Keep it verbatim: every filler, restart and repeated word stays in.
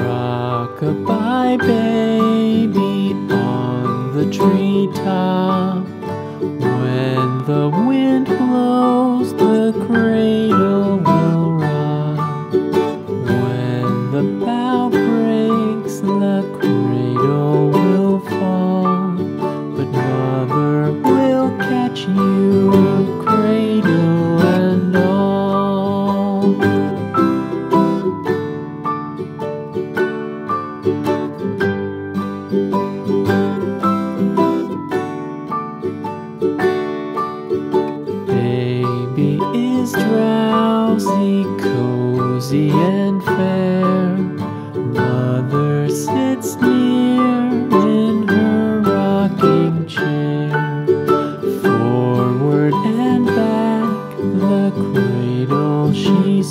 Rock-a-bye, baby, on the treetop. When the wind blows, the cradle will rock. When the bough breaks, the